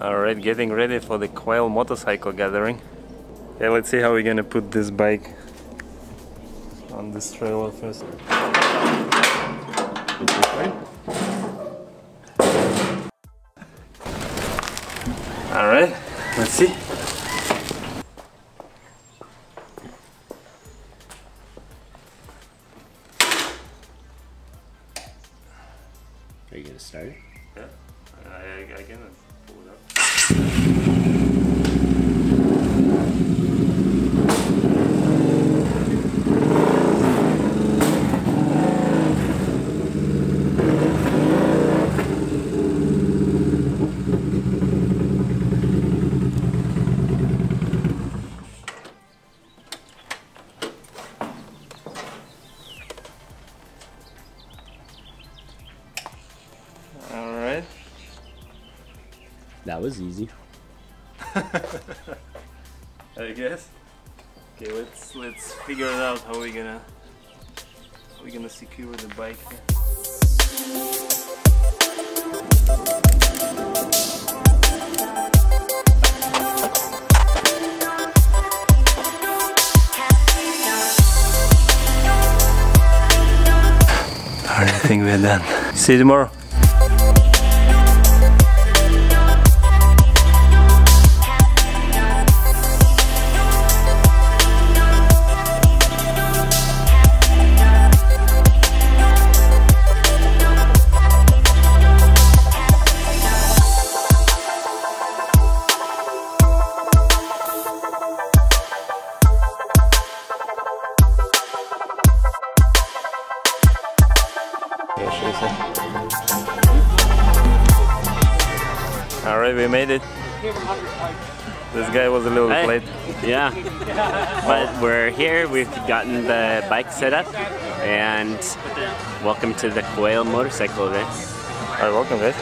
Alright, getting ready for the Quail Motorcycle Gathering. Yeah, let's see how we're gonna put this bike on this trailer first. Alright, let's see. Are you gonna start it? Yeah, I can pull it up. That was easy. I guess. Okay, let's figure it out how we're gonna secure the bike here. Alright, I think we're done. See you tomorrow. Alright, we made it. This guy was a little bit late. Yeah, but we're here. We've gotten the bike set up, and welcome to the Quail Motorcycle event. Alright, welcome guys.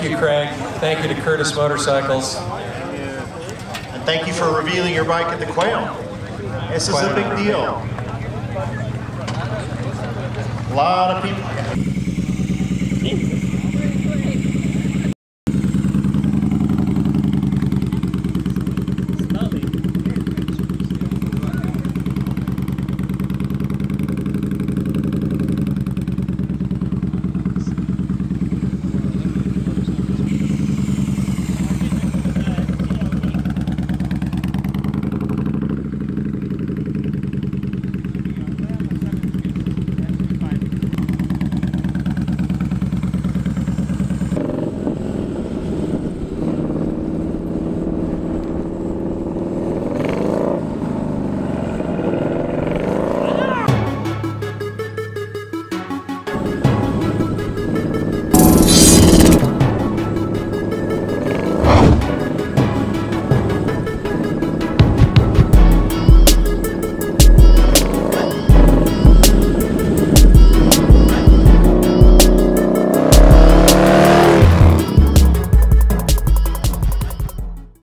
Thank you, Craig. Thank you to Curtis Motorcycles. And thank you for revealing your bike at the Quail. This is a big deal. A lot of people.